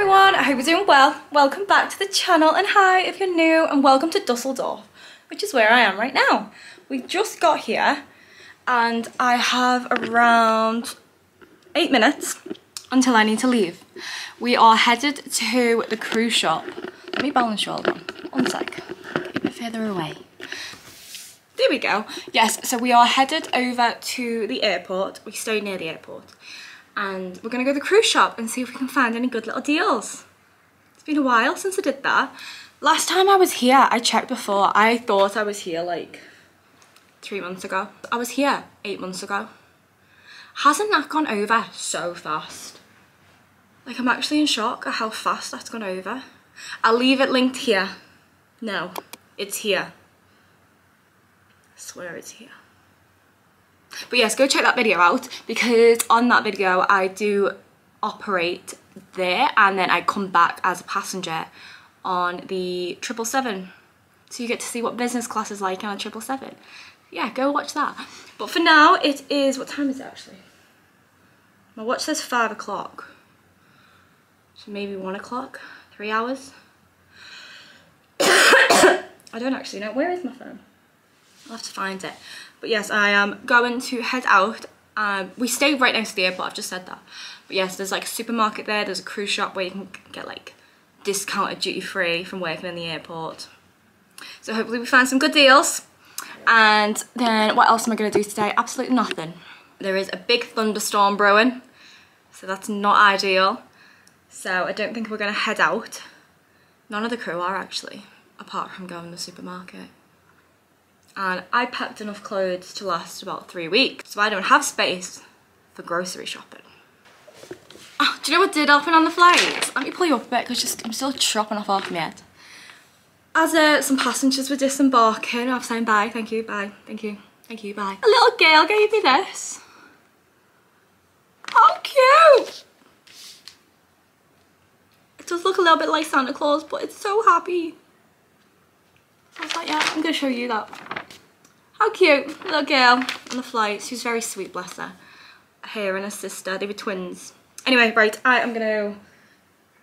everyone, I hope you're doing well. Welcome back to the channel, and hi if you're new, and welcome to Dusseldorf, which is where I am right now. We just got here and I have around 8 minutes until I need to leave. We are headed to the cruise shop. Let me balance you all down. One sec. Get a bit further away. There we go. Yes, so we are headed over to the airport. We stay near the airport. And we're going to go to the cruise shop and see if we can find any good little deals. It's been a while since I did that. Last time I was here, I checked before. I thought I was here like 3 months ago. I was here 8 months ago. Hasn't that gone over so fast? Like, I'm actually in shock at how fast that's gone over. I'll leave it linked here. No, it's here. I swear it's here. But yes, go check that video out, because on that video I do operate there and then I come back as a passenger on the 777. So you get to see what business class is like on a 777. Yeah, go watch that. But for now, it is, what time is it actually? My watch says 5 o'clock. So maybe 1 o'clock, 3 hours. I don't actually know. Where is my phone? I'll have to find it. But yes, I am going to head out. We stay right next to the airport, I've just said that. But yes, there's like a supermarket there, there's a cruise shop where you can get like discounted duty free from working in the airport. So hopefully we find some good deals. And then what else am I going to do today? Absolutely nothing. There is a big thunderstorm brewing, so that's not ideal. So I don't think we're going to head out. None of the crew are actually, apart from going to the supermarket. And I packed enough clothes to last about 3 weeks, so I don't have space for grocery shopping. Oh, do you know what did happen on the flight? Let me pull you up a bit, because I'm still chopping off my head. As some passengers were disembarking, I was saying bye, thank you, bye, thank you, thank you, bye. A little girl gave me this. How cute! It does look a little bit like Santa Claus, but it's so happy. I was like, yeah, I'm going to show you that. How cute, little girl on the flight. She was very sweet, bless her. Her and her sister, they were twins. Anyway, right, I am going to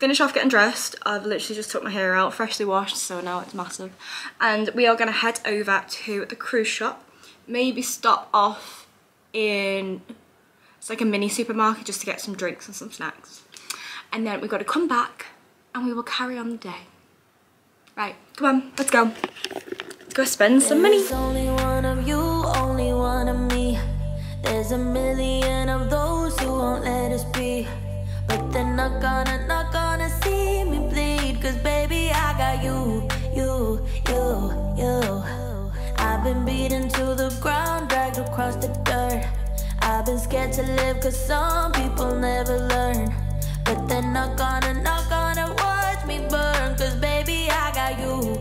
finish off getting dressed. I've literally just took my hair out, freshly washed, so now it's massive. And we are going to head over to the cruise shop. Maybe stop off in, it's like a mini supermarket, just to get some drinks and some snacks. And then we've got to come back and we will carry on the day. Right, come on, let's go. Let's go spend some money. There's only one of you, only one of me. There's a million of those who won't let us be. But they're not gonna see me bleed. Cause baby, I got you. I've been beaten to the ground, dragged across the dirt. I've been scared to live cause some people never learn. But they're not gonna watch me burn. Cause baby, I got you.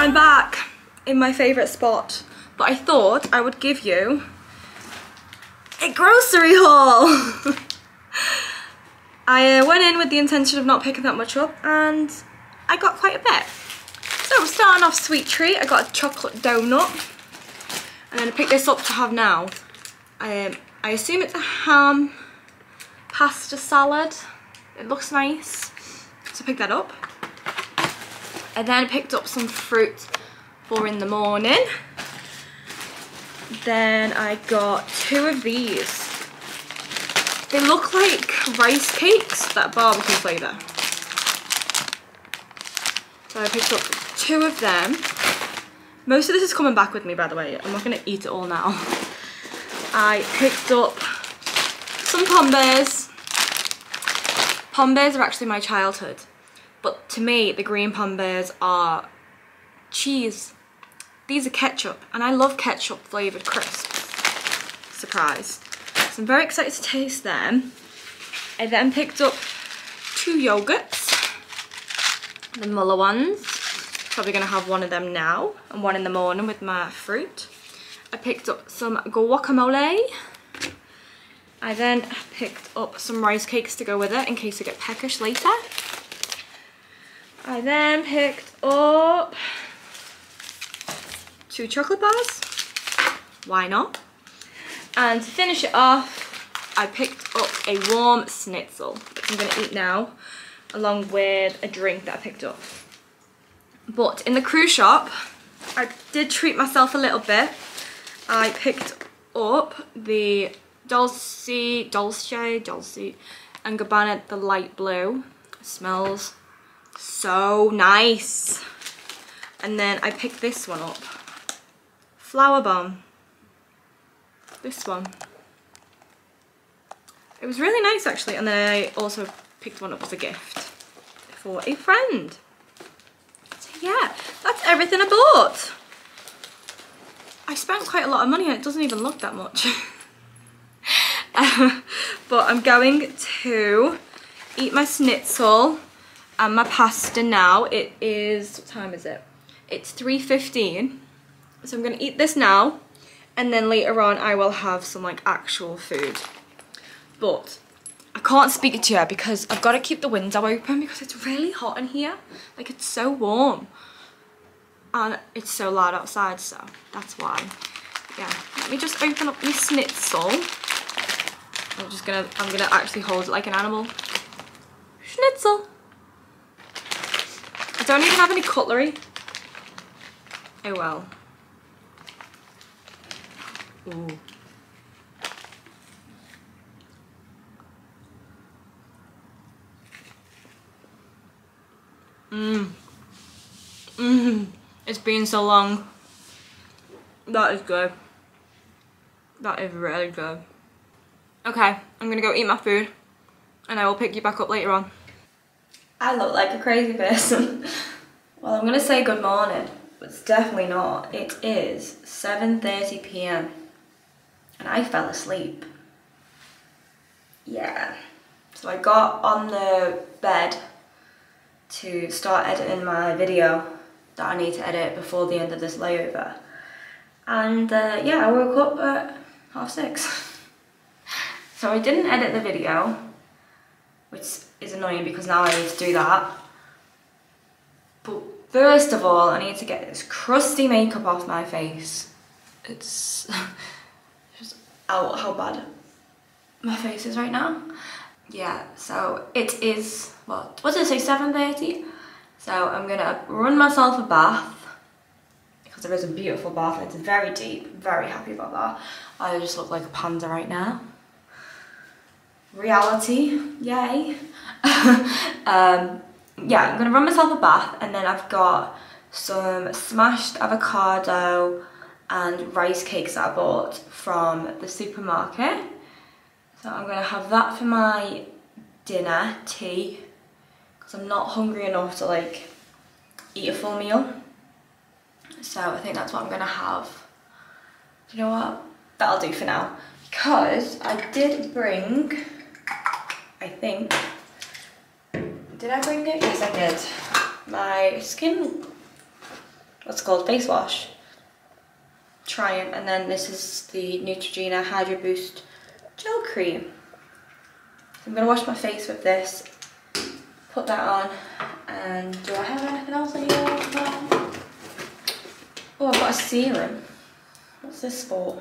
I'm back in my favourite spot, but I thought I would give you a grocery haul. I went in with the intention of not picking that much up, and I got quite a bit. So starting off sweet treat, I got a chocolate donut, and then I picked this up to have now. I assume it's a ham pasta salad. It looks nice, so I picked that up. And then I picked up some fruit for in the morning. Then I got two of these. They look like rice cakes, that barbecue flavour. So I picked up two of them. Most of this is coming back with me, by the way. I'm not going to eat it all now. I picked up some pom bears. Pom bears are actually my childhood. But to me, the green pom bears are cheese. These are ketchup, and I love ketchup flavoured crisps. Surprise. So I'm very excited to taste them. I then picked up two yogurts, the Muller ones. Probably going to have one of them now and one in the morning with my fruit. I picked up some guacamole. I then picked up some rice cakes to go with it in case I get peckish later. I then picked up 2 chocolate bars. Why not? And to finish it off, I picked up a warm schnitzel, which I'm going to eat now, along with a drink that I picked up. But in the crew shop, I did treat myself a little bit. I picked up the Dolce and Gabbana, the light blue. It smells so nice. And then I picked this one up, Flower Bomb. This one. It was really nice actually. And then I also picked one up as a gift for a friend. So yeah, that's everything I bought. I spent quite a lot of money and it doesn't even look that much. But I'm going to eat my schnitzel and my pasta now. It is, what time is it? It's 3:15. So I'm going to eat this now, and then later on I will have some like actual food. But I can't speak to you because I've got to keep the window open because it's really hot in here. Like, it's so warm. And it's so loud outside, so that's why. Yeah, let me just open up my schnitzel. I'm gonna actually hold it like an animal. Schnitzel. I don't even have any cutlery. Oh well. Ooh. It's been so long. That is good. That is really good. Okay, I'm gonna go eat my food and I will pick you back up later on. I look like a crazy person. Well, I'm gonna say good morning, but it's definitely not. It is 7:30 p.m. and I fell asleep. Yeah. So I got on the bed to start editing my video that I need to edit before the end of this layover. And yeah, I woke up at 6:30. So I didn't edit the video, which is annoying because now I need to do that. But first of all, I need to get this crusty makeup off my face. It's just out how bad my face is right now. Yeah, so it is, what did I say, 7:30? So I'm gonna run myself a bath, because there is a beautiful bath. It's very deep, very happy about that. I just look like a panda right now. Reality, yay. Yeah, I'm gonna run myself a bath, and then I've got some smashed avocado and rice cakes that I bought from the supermarket. So I'm gonna have that for my dinner tea, because I'm not hungry enough to like eat a full meal. So I think that's what I'm gonna have. You know what? That'll do for now, because I did bring, I think, did I bring it? Yes, I did. My skin, what's it called, face wash. Triumph, and then this is the Neutrogena Hydro Boost Gel Cream. So I'm going to wash my face with this, put that on, and do I have anything else on here? Oh, I've got a serum. What's this for?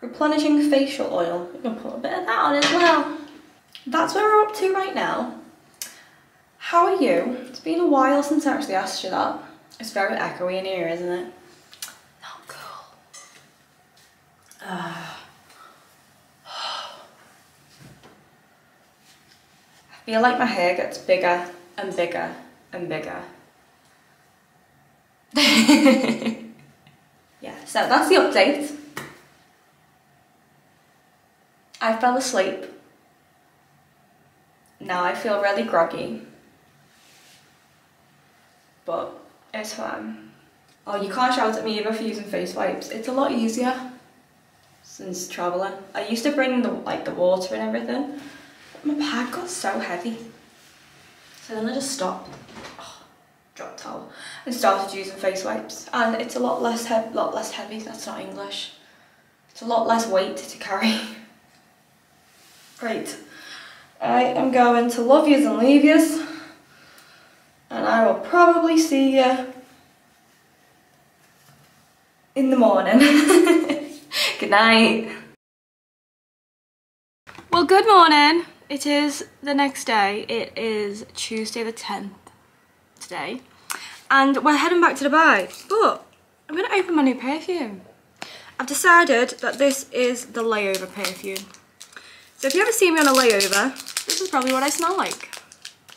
Replenishing facial oil. You can put a bit of that on as well. That's where we're up to right now. How are you? It's been a while since I actually asked you that. It's very echoey in here, isn't it? I feel like my hair gets bigger and bigger and bigger. Yeah, so that's the update. I fell asleep. Now I feel really groggy, but it's fine. Oh, you can't shout at me either for using face wipes. It's a lot easier since traveling. I used to bring the water and everything. My bag got so heavy. So then I just stopped. Oh, dropped towel. and started using face wipes, and it's a lot less heavy. That's not English. It's a lot less weight to carry. Right, I am going to love yous and leave yous, and I will probably see you in the morning. Good night. Well, good morning. It is the next day. It is Tuesday the 10th today, and we're heading back to Dubai, but I'm going to open my new perfume. I've decided that this is the layover perfume. So if you ever see me on a layover, this is probably what I smell like.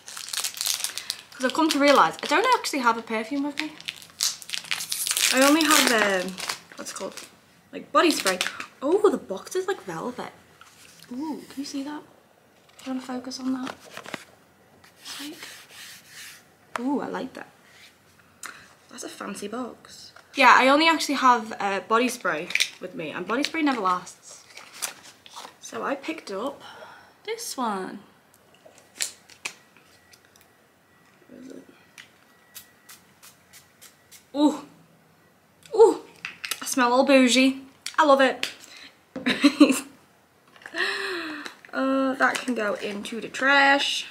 Because I've come to realise I don't actually have a perfume with me. I only have, what's it called? Like body spray. Oh, the box is like velvet. Ooh, can you see that? Do you want to focus on that? Like, ooh, I like that. That's a fancy box. Yeah, I only actually have body spray with me, and body spray never lasts. So I picked up this one. Where is it? Ooh. Ooh, I smell all bougie. I love it. That can go into the trash.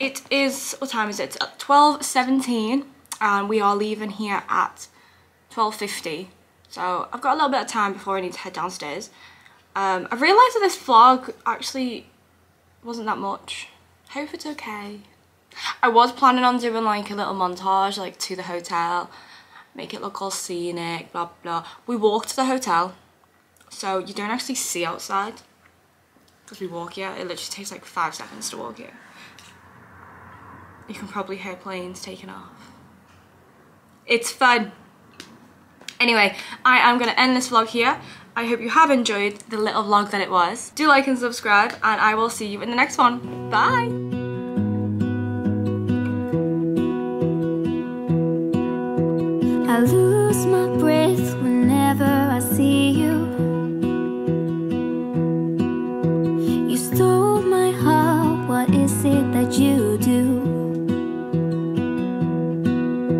It is, what time is it? It's at 12:17, and we are leaving here at 12:50. So I've got a little bit of time before I need to head downstairs. I've realised that this vlog actually wasn't that much. Hope it's okay. I was planning on doing like a little montage, like to the hotel, make it look all scenic, blah blah. We walked to the hotel, so you don't actually see outside. As we walk here, it literally takes like 5 seconds to walk here. You can probably hear planes taking off. It's fun. Anyway, I am going to end this vlog here. I hope you have enjoyed the little vlog that it was. Do like and subscribe, and I will see you in the next one. Bye! I lose my breath.